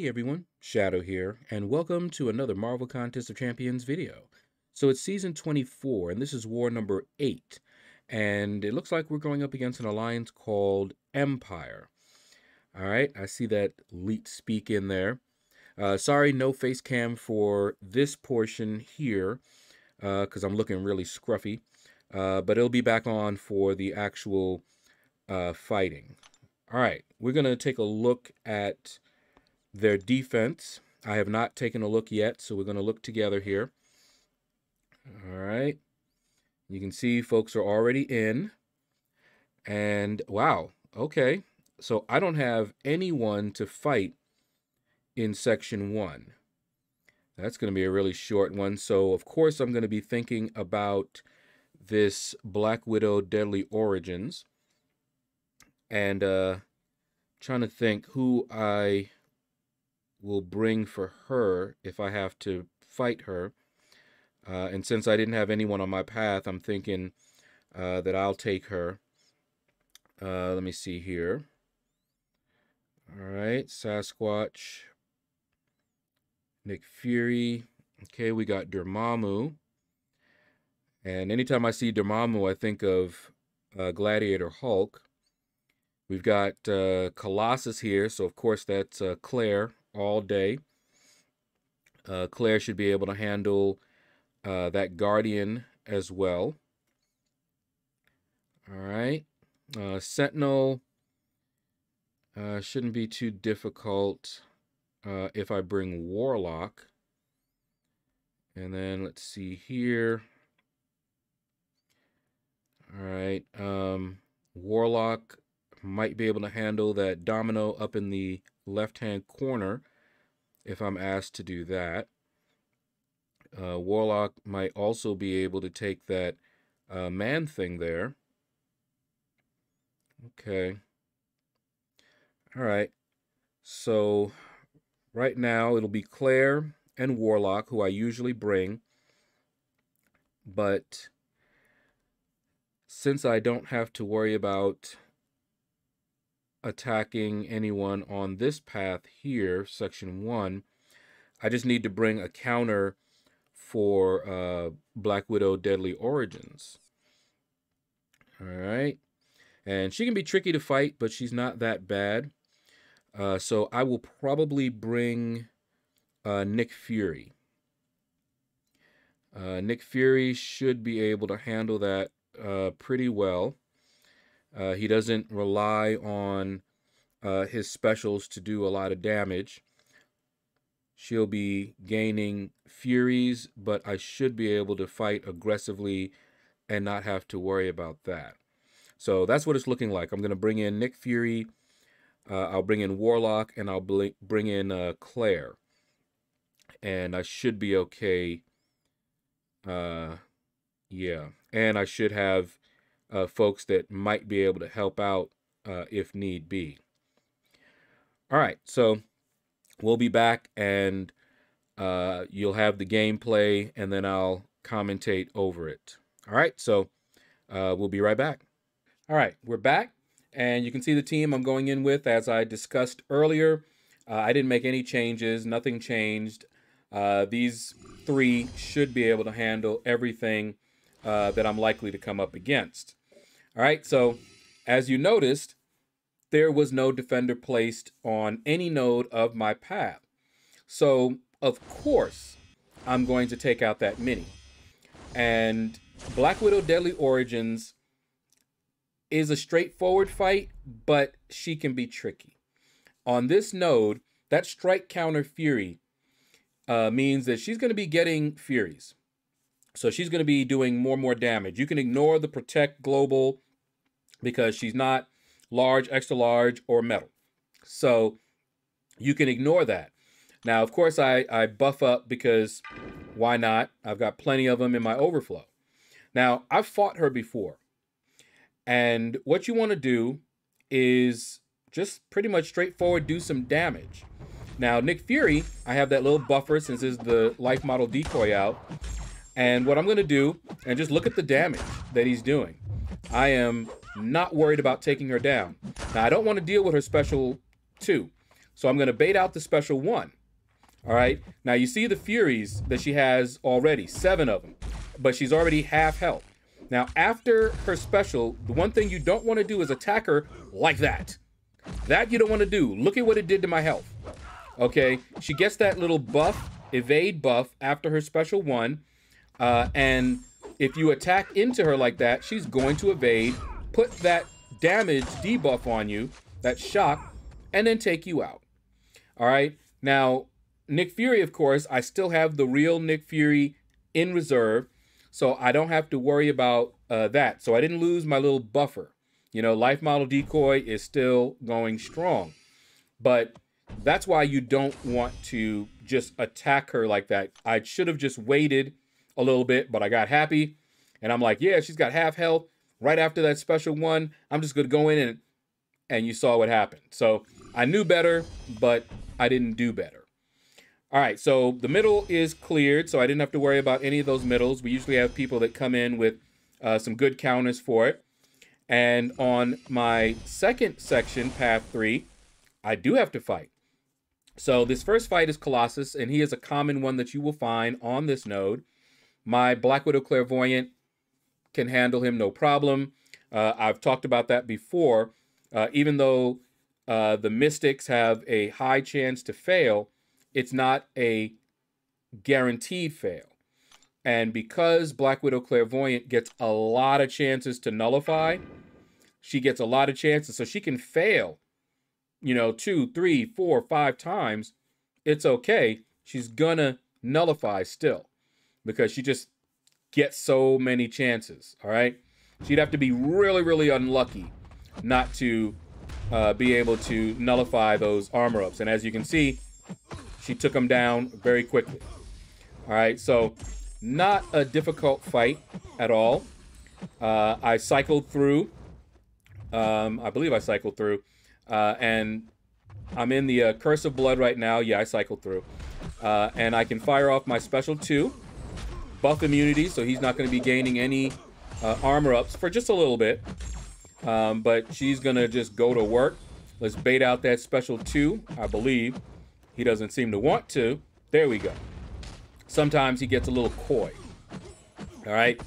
Hey everyone, Shadow here, and welcome to another Marvel Contest of Champions video. So it's season 24, and this is war number 8, and it looks like we're going up against an alliance called Empire. Alright, I see that leet speak in there. Sorry, no face cam for this portion here, because I'm looking really scruffy, but it'll be back on for the actual fighting. Alright, we're going to take a look at their defense. I have not taken a look yet, so we're going to look together here. All right. You can see folks are already in. And wow, okay. So I don't have anyone to fight in Section 1. That's going to be a really short one. So, of course, I'm going to be thinking about this Black Widow Deadly Origins. And trying to think who I will bring for her if I have to fight her. And since I didn't have anyone on my path, I'm thinking that I'll take her. Let me see here. All right, Sasquatch. Nick Fury. Okay, we got Dormammu. And anytime I see Dormammu, I think of Gladiator Hulk. We've got Colossus here, so of course that's Claire all day. Claire should be able to handle that Guardian as well. All right. Sentinel shouldn't be too difficult if I bring Warlock. And then let's see here. All right. Warlock might be able to handle that Domino up in the left-hand corner if I'm asked to do that. Warlock might also be able to take that Man Thing there. Okay. All right. So right now it'll be Claire and Warlock, who I usually bring. But since I don't have to worry about attacking anyone on this path here, Section 1, I just need to bring a counter for Black Widow Deadly Origins. Alright. And she can be tricky to fight, but she's not that bad. So I will probably bring Nick Fury. Nick Fury should be able to handle that pretty well. He doesn't rely on his specials to do a lot of damage. She'll be gaining Furies, but I should be able to fight aggressively and not have to worry about that. So that's what it's looking like. I'm going to bring in Nick Fury, I'll bring in Warlock, and I'll bring in Claire. And I should be okay. Yeah, and I should have folks that might be able to help out if need be. All right, so we'll be back and you'll have the gameplay, and then I'll commentate over it. All right, so we'll be right back. All right, we're back, and you can see the team I'm going in with. As I discussed earlier, I didn't make any changes, nothing changed. These three should be able to handle everything that I'm likely to come up against. All right, so as you noticed, there was no defender placed on any node of my path. So, of course, I'm going to take out that mini. And Black Widow Deadly Origins is a straightforward fight, but she can be tricky. On this node, that strike counter Fury means that she's going to be getting Furies. So she's going to be doing more and more damage. You can ignore the Protect Global because she's not large, extra large, or metal. So you can ignore that. Now, of course, I buff up because why not? I've got plenty of them in my overflow. Now, I've fought her before. And what you want to do is just pretty much straightforward do some damage. Now, Nick Fury, I have that little buffer since this is the Life Model Decoy out. And what I'm going to do, and just look at the damage that he's doing. I am not worried about taking her down. Now, I don't want to deal with her special 2. So I'm going to bait out the special one. All right. Now you see the Furies that she has already, 7 of them, but she's already half health. Now, after her special, the one thing you don't want to do is attack her like that. That you don't want to do. Look at what it did to my health. Okay. She gets that little buff, evade buff, after her special one. And if you attack into her like that, she's going to evade, put that damage debuff on you, that shock, and then take you out. All right. Now, Nick Fury, of course, I still have the real Nick Fury in reserve, so I don't have to worry about that. So I didn't lose my little buffer. You know, Life Model Decoy is still going strong. But that's why you don't want to just attack her like that. I should have just waited a little bit, but I got happy. And I'm like, yeah, she's got half health. Right after that special one, I'm just going to go in and you saw what happened. So I knew better, but I didn't do better. All right, so the middle is cleared, so I didn't have to worry about any of those middles. We usually have people that come in with some good counters for it. And on my second section, path 3, I do have to fight. So this first fight is Colossus, and he is a common one that you will find on this node. My Black Widow Clairvoyant can handle him no problem. I've talked about that before. Even though the Mystics have a high chance to fail, it's not a guaranteed fail. And because Black Widow Clairvoyant gets a lot of chances to nullify, she gets a lot of chances. So she can fail, you know, 2, 3, 4, 5 times. It's okay. She's gonna nullify still because she just gets so many chances, all right? She'd have to be really, really unlucky not to be able to nullify those armor ups. And as you can see, she took him down very quickly. All right, so not a difficult fight at all. I cycled through. I believe I cycled through. And I'm in the Curse of Blood right now. Yeah, I cycled through. And I can fire off my special 2. Buff immunity, so he's not going to be gaining any armor ups for just a little bit. But she's going to just go to work. Let's bait out that special 2, I believe. He doesn't seem to want to. There we go. Sometimes he gets a little coy. All right.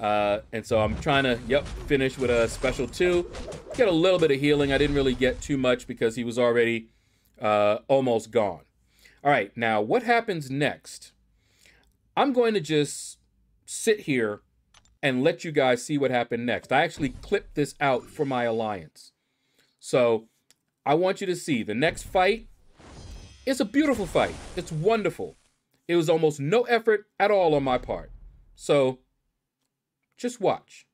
And so I'm trying to, yep, finish with a special 2. Get a little bit of healing. I didn't really get too much because he was already almost gone. All right. Now, what happens next? I'm going to just sit here and let you guys see what happened next. I actually clipped this out for my alliance. So I want you to see the next fight. It's a beautiful fight. It's wonderful. It was almost no effort at all on my part. So just watch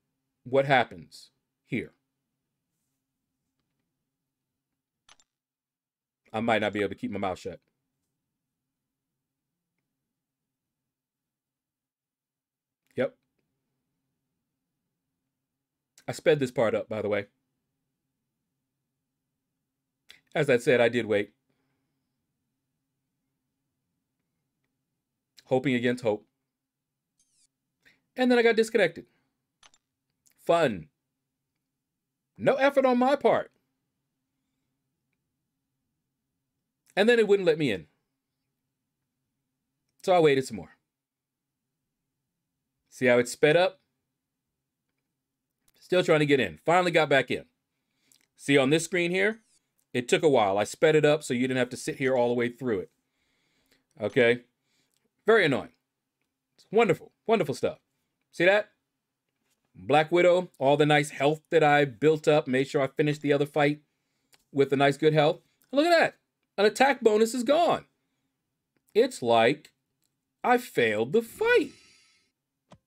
what happens here. I might not be able to keep my mouth shut. Yep. I sped this part up, by the way. As I said, I did wait. Hoping against hope. And then I got disconnected. Fun. No effort on my part. And then it wouldn't let me in. So I waited some more. See how it sped up? Still trying to get in. Finally got back in. See on this screen here? It took a while. I sped it up so you didn't have to sit here all the way through it. Okay. Very annoying. It's wonderful, wonderful stuff. See that? Black Widow, all the nice health that I built up, made sure I finished the other fight with a nice good health. Look at that. An attack bonus is gone. It's like I failed the fight,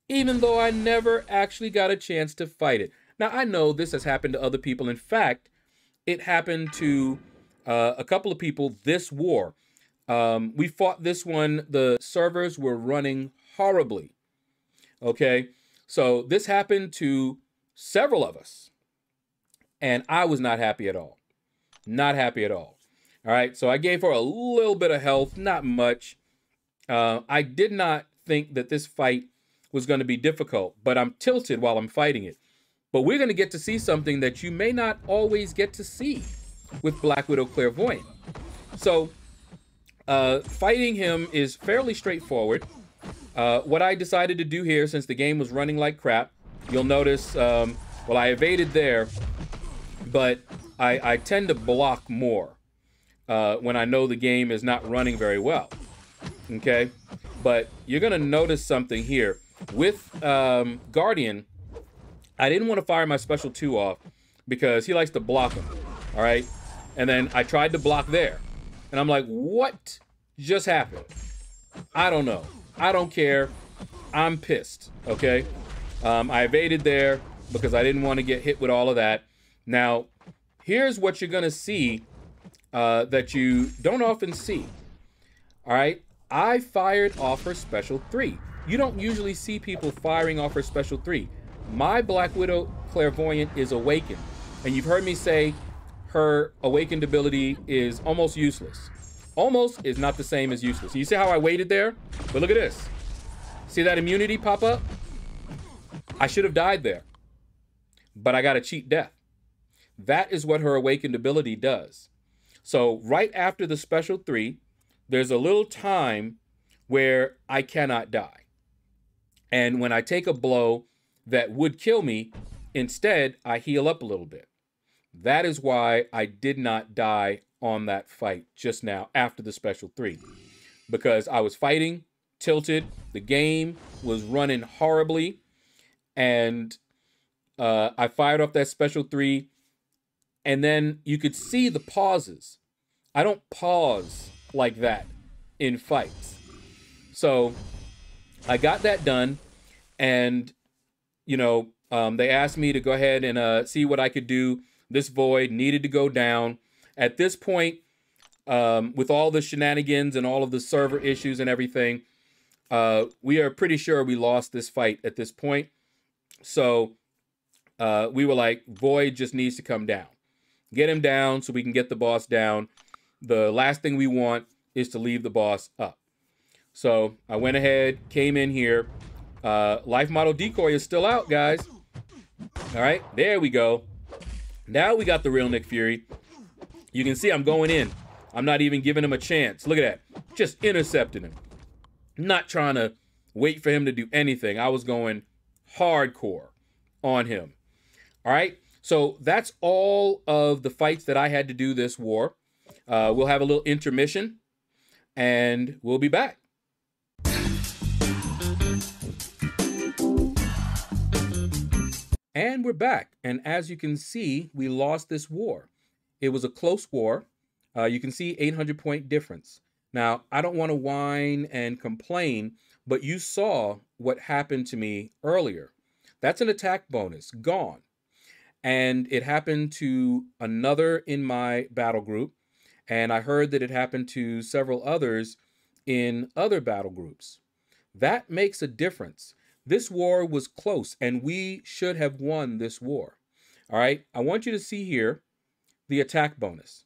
even though I never actually got a chance to fight it. Now, I know this has happened to other people. In fact, it happened to a couple of people this war. We fought this one. The servers were running horribly. Okay. So this happened to several of us and I was not happy at all. Not happy at all. All right. So I gave her a little bit of health, not much. I did not think that this fight was going to be difficult, but I'm tilted while I'm fighting it. But we're going to get to see something that you may not always get to see with Black Widow Clairvoyant. So fighting him is fairly straightforward. What I decided to do here, since the game was running like crap, you'll notice, well, I evaded there, but I tend to block more when I know the game is not running very well, okay? But you're gonna notice something here. With Guardian, I didn't want to fire my special 2 off because he likes to block him, all right? And then I tried to block there. And I'm like, what just happened? I don't know. I don't care. I'm pissed, okay? I evaded there because I didn't want to get hit with all of that. Now, here's what you're going to see that you don't often see, all right? I fired off her special 3. You don't usually see people firing off her special 3. My Black Widow Clairvoyant is awakened, and you've heard me say her awakened ability is almost useless. Almost is not the same as useless. You see how I waited there? But look at this. See that immunity pop up? I should have died there, but I got a cheat death. That is what her awakened ability does. So right after the special 3, there's a little time where I cannot die. And when I take a blow that would kill me, instead, I heal up a little bit. That is why I did not die on that fight just now after the special 3, because I was fighting, tilted, the game was running horribly, and I fired off that special 3, and then you could see the pauses. I don't pause like that in fights. So I got that done, and you know, they asked me to go ahead and see what I could do. This Void needed to go down. At this point, with all the shenanigans and all of the server issues and everything, we are pretty sure we lost this fight at this point. So we were like, Void just needs to come down. Get him down so we can get the boss down. The last thing we want is to leave the boss up. So I went ahead, came in here. Life Model Decoy is still out, guys. All right, there we go. Now we got the real Nick Fury. You can see I'm going in. I'm not even giving him a chance. Look at that. Just intercepting him. Not trying to wait for him to do anything. I was going hardcore on him. All right. So that's all of the fights that I had to do this war. We'll have a little intermission and we'll be back. And we're back. And as you can see, we lost this war. It was a close war. You can see 800-point difference. Now, I don't want to whine and complain, but you saw what happened to me earlier. That's an attack bonus, gone. And it happened to another in my battle group. And I heard that it happened to several others in other battle groups. That makes a difference. This war was close, and we should have won this war. All right, I want you to see here the attack bonus.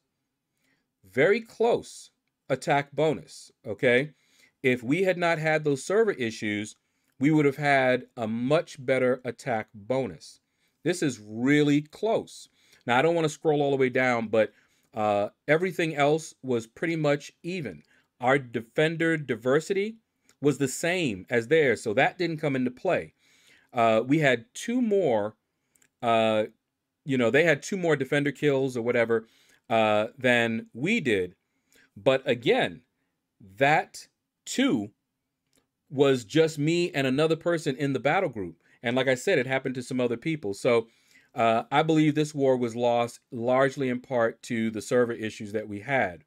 Very close attack bonus, okay? If we had not had those server issues, we would have had a much better attack bonus. This is really close. Now, I don't want to scroll all the way down, but everything else was pretty much even. Our defender diversity was the same as theirs, so that didn't come into play. We had 2 more, you know, they had 2 more defender kills or whatever than we did. But again, that 2 was just me and another person in the battle group. And like I said, it happened to some other people. So I believe this war was lost largely in part to the server issues that we had.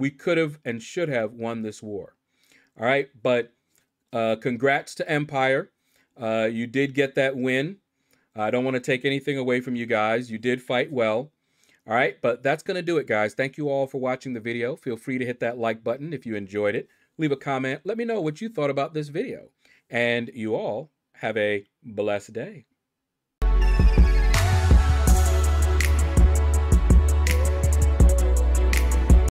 We could have and should have won this war. All right, but congrats to Empire. You did get that win. I don't want to take anything away from you guys. You did fight well. All right, but that's going to do it, guys. Thank you all for watching the video. Feel free to hit that like button if you enjoyed it. Leave a comment. Let me know what you thought about this video. And you all have a blessed day.